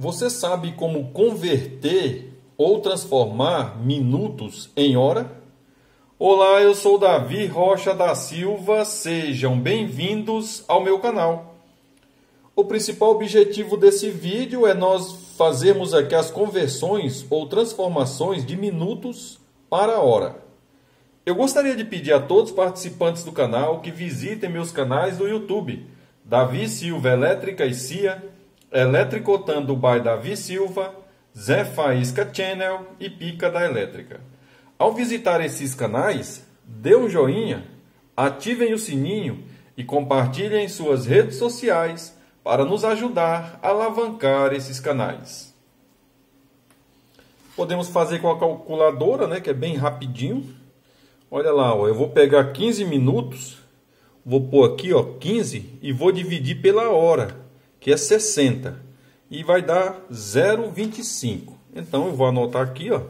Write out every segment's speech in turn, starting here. Você sabe como converter ou transformar minutos em hora? Olá, eu sou Davi Rocha da Silva, sejam bem-vindos ao meu canal. O principal objetivo desse vídeo é nós fazermos aqui as conversões ou transformações de minutos para hora. Eu gostaria de pedir a todos os participantes do canal que visitem meus canais do YouTube, Davi Silva Elétrica e Cia, Elétricotando by Davi Silva, Zé Faísca Channel e Pica da Elétrica. Ao visitar esses canais, dê um joinha, ativem o sininho e compartilhem em suas redes sociais para nos ajudar a alavancar esses canais. Podemos fazer com a calculadora, né, que é bem rapidinho. Olha lá, ó, eu vou pegar 15 minutos, vou pôr aqui, ó, 15 e vou dividir pela hora, que é 60, e vai dar 0,25. Então eu vou anotar aqui, ó,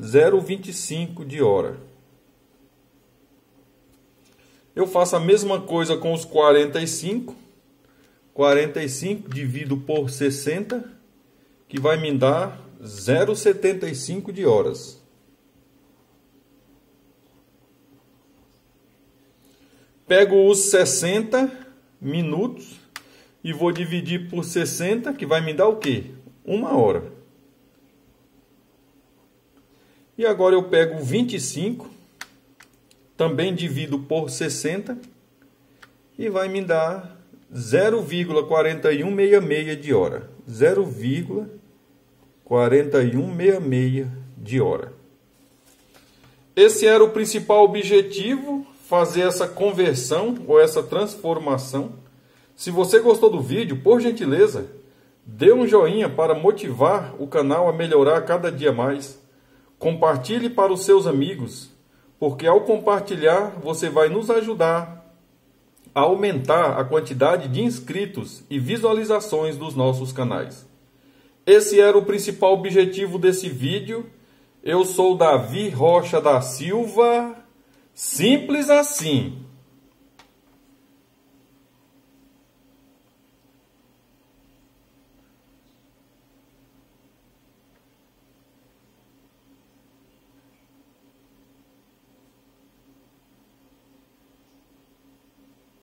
0,25 de hora. Eu faço a mesma coisa com os 45. 45 divido por 60, que vai me dar 0,75 de horas. Pego os 60 minutos e vou dividir por 60, que vai me dar o quê? Uma hora. E agora eu pego 25, também divido por 60, e vai me dar 0,4166 de hora. 0,4166 de hora. Esse era o principal objetivo, fazer essa conversão ou essa transformação. Se você gostou do vídeo, por gentileza, dê um joinha para motivar o canal a melhorar cada dia mais. Compartilhe para os seus amigos, porque ao compartilhar você vai nos ajudar a aumentar a quantidade de inscritos e visualizações dos nossos canais. Esse era o principal objetivo desse vídeo. Eu sou Davi Rocha da Silva. Simples assim.